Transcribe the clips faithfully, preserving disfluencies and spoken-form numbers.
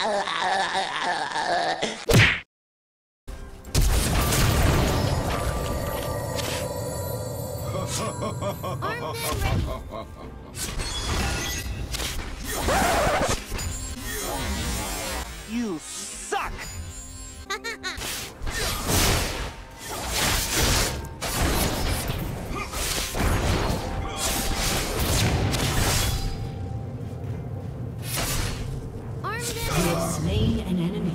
You suck! Slain an enemy.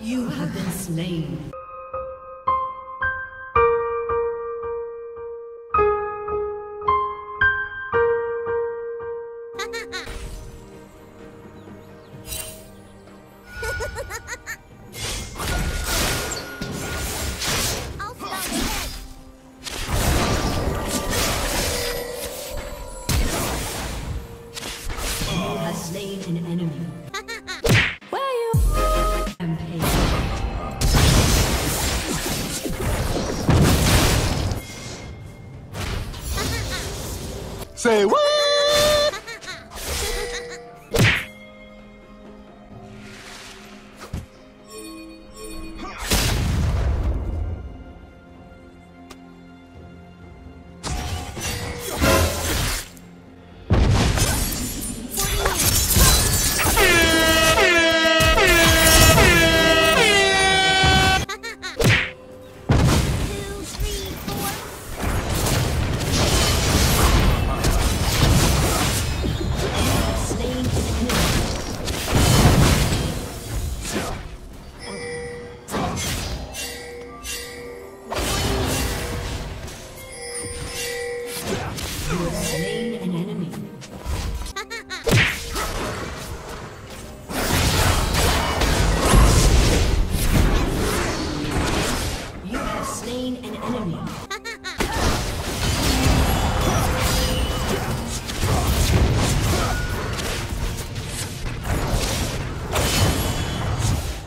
You have been slain. Say what?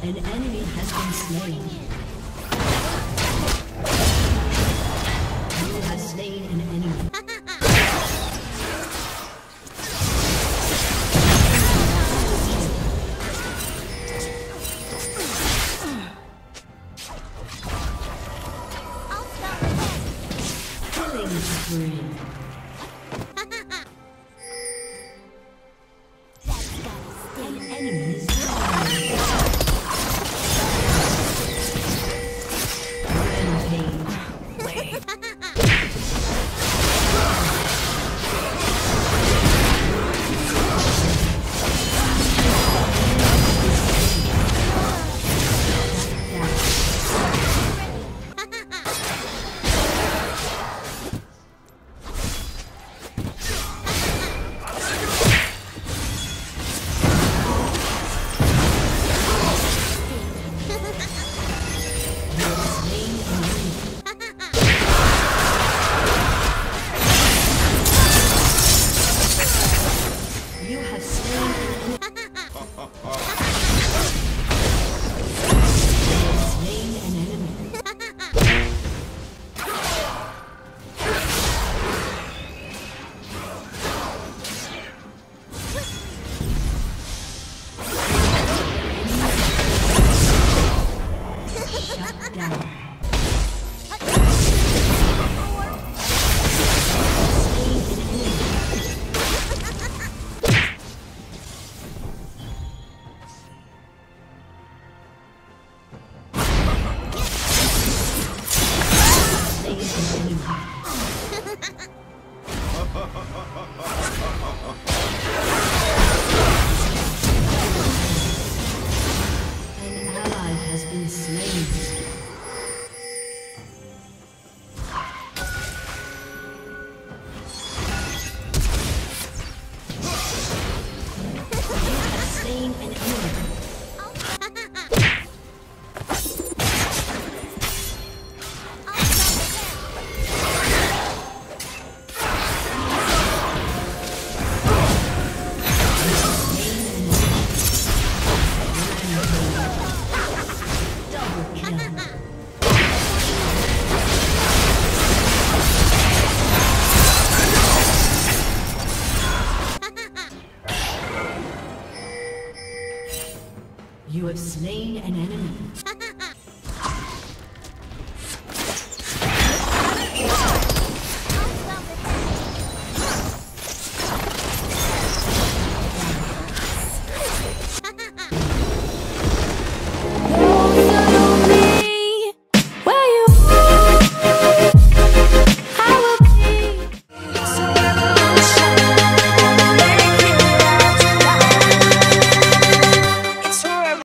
An enemy has been slain. You have slain an enemy. I'll stop it. Killing spree. have slain an enemy.